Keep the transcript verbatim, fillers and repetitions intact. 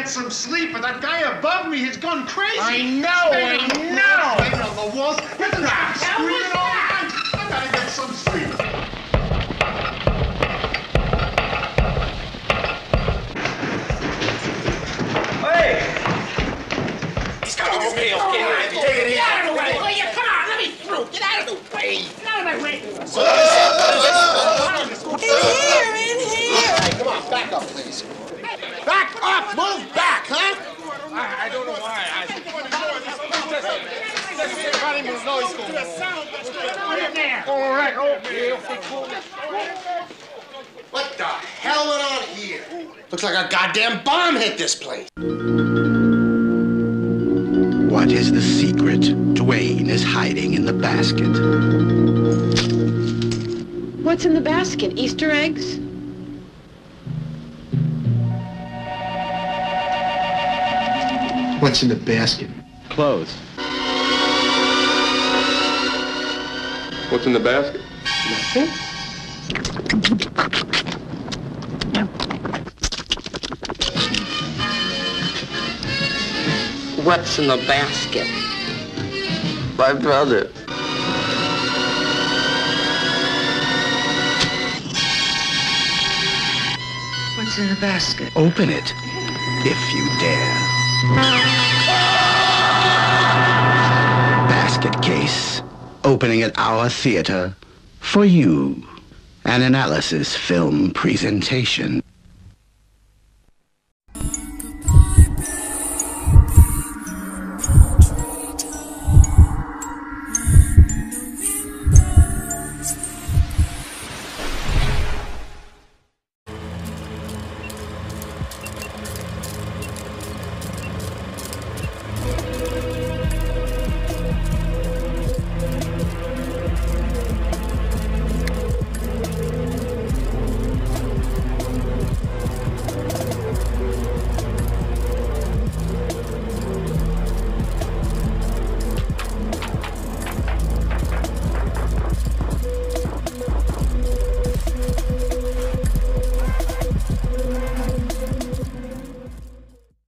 get some sleep, but that guy above me has gone crazy. I know, I know. Banging on the walls, with the crap screaming all night. I gotta get some sleep. Hey! He's coming with me, okay? Right, take it easy. Get out of the way! Well, yeah, come on, let me through. Get out of the way. Get out of my way. So, in here. Come on, back up, please. Back up! Move back, huh? I, I don't know why. I... All right, okay. What the hell went on here? Looks like a goddamn bomb hit this place. What is the secret Dwayne is hiding in the basket? What's in the basket? Easter eggs? What's in the basket? Clothes. What's in the basket? Nothing. What's in the basket? My brother. What's in the basket? Open it, if you dare. Basket Case, opening at our theater for you, an analysis film presentation.